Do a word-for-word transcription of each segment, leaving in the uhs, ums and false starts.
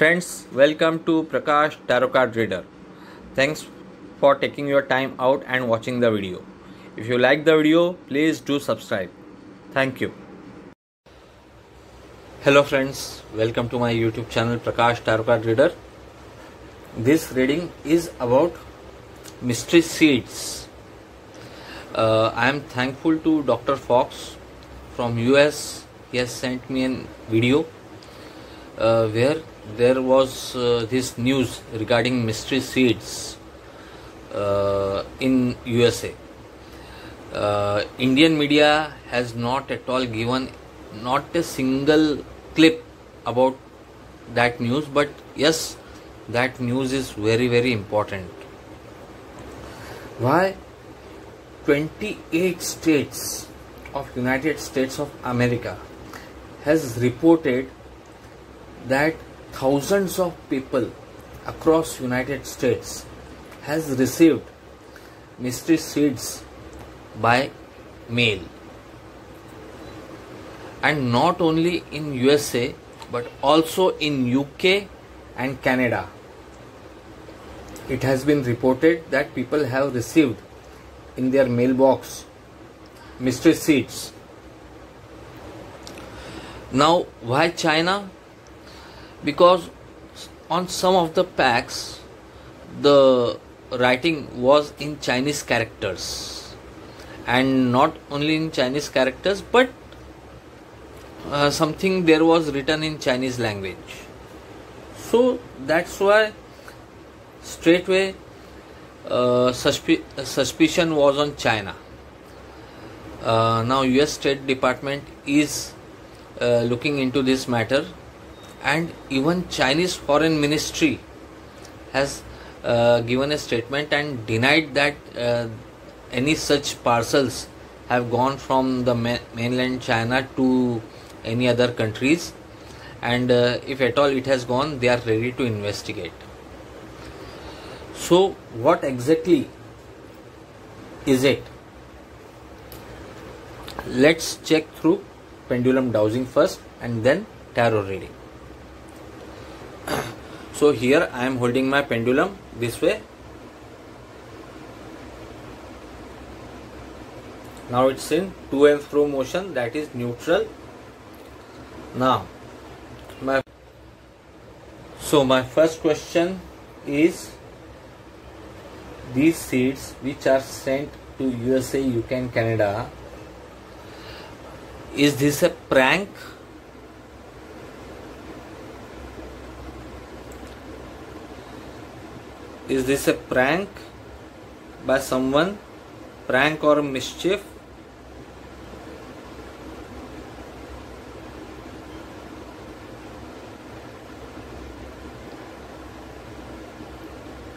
Friends, welcome to Prakash Tarot Card Reader. Thanks for taking your time out and watching the video. If you like the video, please do subscribe. Thank you. Hello friends, welcome to my YouTube channel Prakash Tarot Card Reader. This reading is about mystery seeds. Uh, I am thankful to Doctor Fox from U S. He has sent me a video uh, where there was uh, this news regarding mystery seeds uh, in U S A. Uh, Indian media has not at all given not a single clip about that news, but yes, that news is very very important. Why? twenty-eight states of United States of America has reported that thousands of people across United States has received mystery seeds by mail, and not only in U S A but also in U K and Canada. It has been reported that people have received in their mailbox mystery seeds. Now, why China? Because on some of the packs the writing was in Chinese characters, and not only in Chinese characters but uh, something there was written in Chinese language. So that's why straightway uh, susp suspicion was on China. Uh, now U S State Department is uh, looking into this matter, and even Chinese Foreign Ministry has uh, given a statement and denied that uh, any such parcels have gone from the ma mainland China to any other countries, and uh, if at all it has gone, they are ready to investigate. So what exactly is it? Let's check through pendulum dowsing first and then tarot reading. So here I am holding my pendulum this way. Now it's in to and fro motion, that is neutral. Now my so my first question is, these seeds which are sent to U S A, U K and Canada, is this a prank? Is this a prank by someone? Prank or mischief?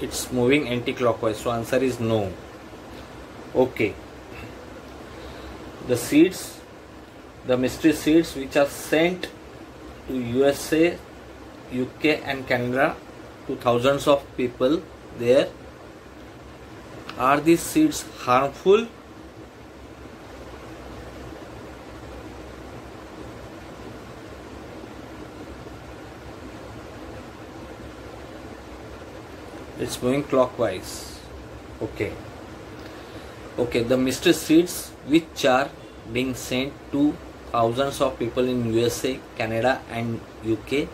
It's moving anti-clockwise, so answer is no. Okay. The seeds, the mystery seeds which are sent to U S A, U K and Canada to thousands of people there, are these seeds harmful? It's going clockwise. Okay. Okay, the mystery seeds which are being sent to thousands of people in U S A, Canada and U K,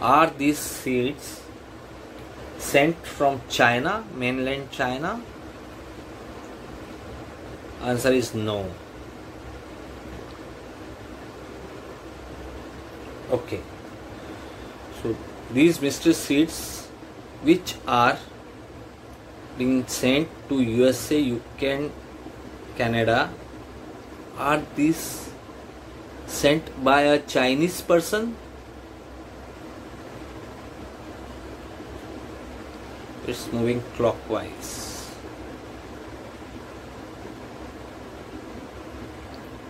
are these seeds sent from China, mainland China? Answer is no. Okay. So these mystery seeds which are being sent to U S A, U K and Canada, are these sent by a Chinese person? It's moving clockwise.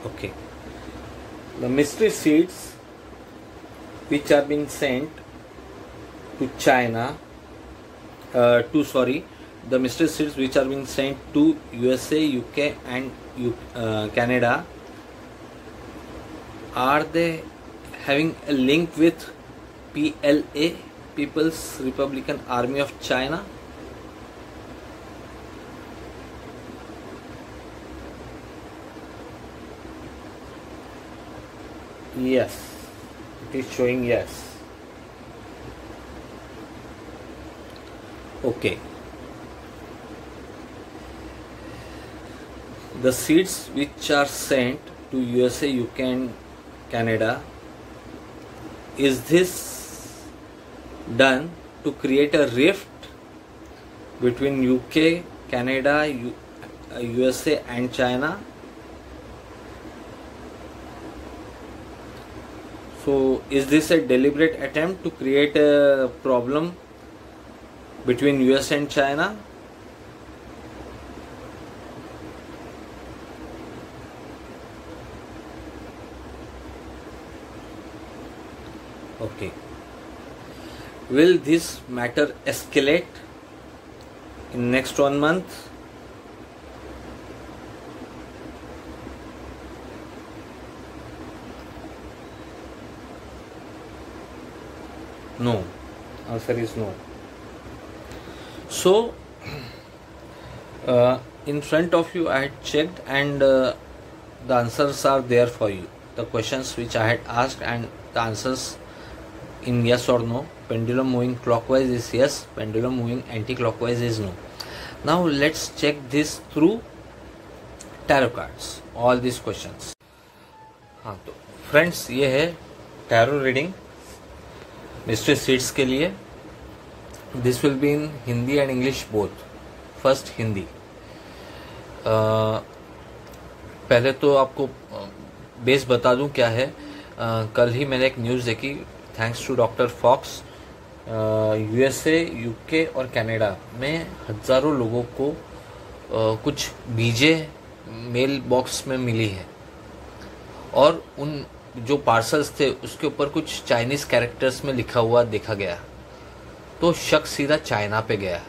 Okay. The mystery seeds which are being sent to China, uh, to sorry, the mystery seeds which are being sent to U S A, U K and uh, Canada, are they having a link with P L A People's Republican Army of China. Yes, it is showing yes. Okay, the seeds which are sent to U S A, U K and Canada, is this done to create a rift between U K, Canada, U S A and China? So is this a deliberate attempt to create a problem between U S A and China? Okay. Will this matter escalate in next one month? No. Answer is no. So, uh, in front of you I had checked and uh, the answers are there for you. The questions which I had asked and the answers in yes or no. Pendulum moving clockwise is yes, pendulum moving anti-clockwise is no. Now let's check this through tarot cards, all these questions. हाँ तो friends, ये है tarot reading mystery seeds के लिए. This will be in Hindi and English both. First Hindi. uh, पहले तो आपको base बता दूं क्या है. uh, कल ही मैंने एक न्यूज़ देखी, thanks to doctor Fox, USA, UK और कनाडा में हज़ारों लोगों को uh, कुछ बीजें मेल बॉक्स में मिली है और उन जो पार्सल्स थे उसके ऊपर कुछ चाइनीज़ कैरेक्टर्स में लिखा हुआ देखा गया, तो शक सीधा चाइना पे गया।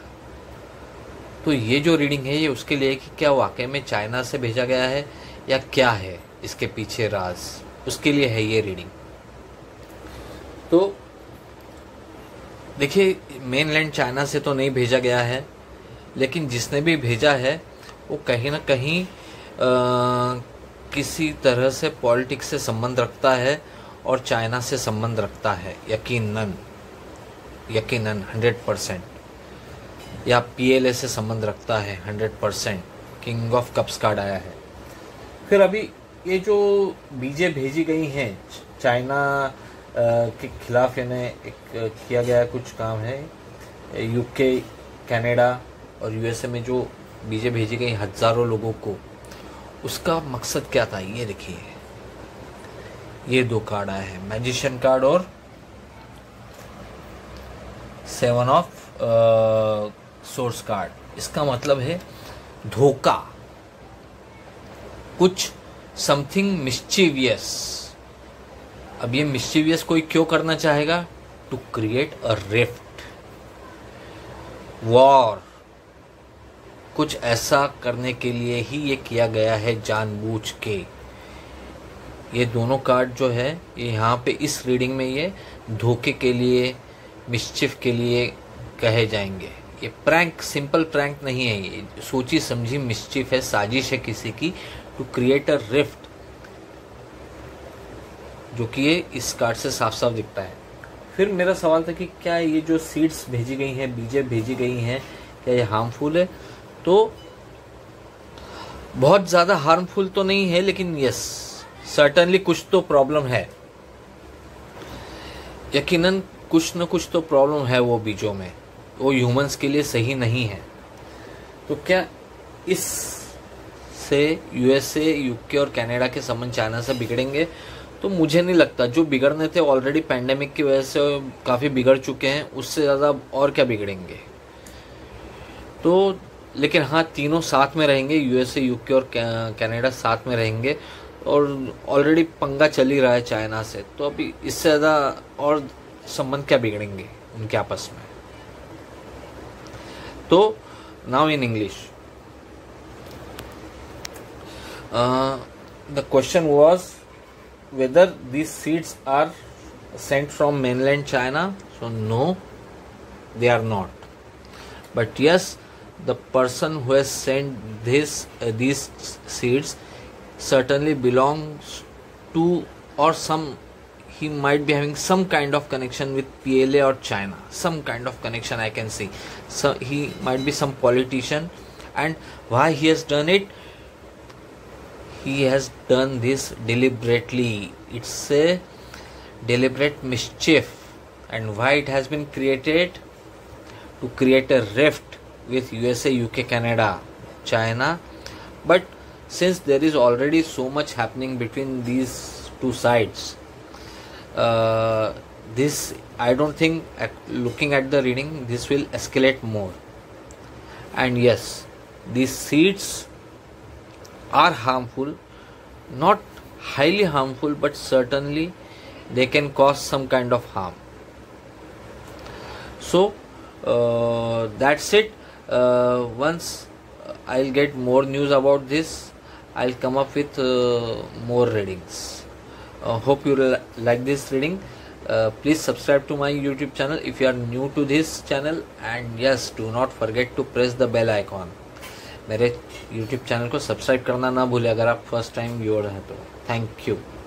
तो ये जो रीडिंग है ये उसके लिए कि क्या वाकई में चाइना से भेजा गया है या क्या है इसके पीछे राज, उसके लिए है ये रीडिंग। तो देखिए, मेनलैंड चाइना से तो नहीं भेजा गया है, लेकिन जिसने भी भेजा है वो कहीं ना कहीं आ, किसी तरह से पॉलिटिक्स से संबंध रखता है और चाइना से संबंध रखता है यकीनन, यकीनन हंड्रेड परसेंट, या पी एल ए से संबंध रखता है hundred percent. King of cups card आया है। फिर अभी ये जो बीजें भेजी गई हैं चाइना के खिलाफ, इन्हें एक किया गया कुछ काम है। यूके, कनाडा और यूएसए में जो बीजें भेजी गई हज़ारों लोगों को, उसका मकसद क्या था? ये देखिए, ये दो कार्ड आए हैं, मैजिशियन कार्ड और सेवन ऑफ सोर्स कार्ड। इसका मतलब है धोखा, कुछ समथिंग मिस्चीवियस। अब ये मिस्चीवियस कोई क्यों करना चाहेगा? To create a rift, war, कुछ ऐसा करने के लिए ही ये किया गया है जानबूझ के। ये दोनों कार्ड जो है ये यहाँ पे इस रीडिंग में ये धोखे के लिए, मिस्चिफ के लिए कहे जाएंगे। ये प्रैंक, सिंपल प्रैंक नहीं है, ये सोची समझी मिस्चिफ है, साजिश है किसी की टू क्रिएट अ रिफ्ट, जो कि ये इस कार्ड से साफ साफ दिखता है। फिर मेरा सवाल था कि क्या ये जो सीड्स भेजी गई हैं, बीजें भेजी गई हैं, क्या ये हार्मफुल है? तो बहुत ज़्यादा हार्मफुल तो नहीं है, लेकिन यस सर्टनली कुछ तो प्रॉब्लम है, यकीनन कुछ न कुछ तो प्रॉब्लम है वो बीजों में, वो ह्यूमंस के लिए सही नहीं है। तो क्या इस से यूएसए, यूके और कनाडा के संबंध चाइना से बिगड़ेंगे? तो मुझे नहीं लगता। जो बिगड़ने थे ऑलरेडी पैंडेमिक की वजह से काफ़ी बिगड़ चुके हैं, उससे ज़्यादा और क्या बिगड़ेंगे। तो लेकिन हाँ, तीनों साथ में रहेंगे, यूएसए, यूके और कनाडा साथ में रहेंगे और ऑलरेडी पंगा चल ही रहा है चाइना से, तो अभी इससे ज़्यादा और संबंध क्या बिगड़ेंगे उनके आपस में। तो now in English the question was whether these seeds are sent from mainland China? So no, they are not. But yes, the person who has sent this uh, these seeds certainly belongs to, or some, he might be having some kind of connection with P L A or China. Some kind of connection I can see. So he might be some politician. And why he has done it? He has done this deliberately. It's a deliberate mischief. And why it has been created? To create a rift with U S A, U K, Canada, China. But since there is already so much happening between these two sides, uh, this, I don't think, at looking at the reading, this will escalate more. And yes, these seeds are harmful, not highly harmful, but certainly they can cause some kind of harm. So uh, that's it. Uh, once I'll get more news about this, I'll come up with uh, more readings. Uh, hope you like this reading. Uh, please subscribe to my YouTube channel if you are new to this channel, and yes, do not forget to press the bell icon. मेरे YouTube channel को subscribe करना ना भूलें अगर आप first time viewer हैं तो. Thank you.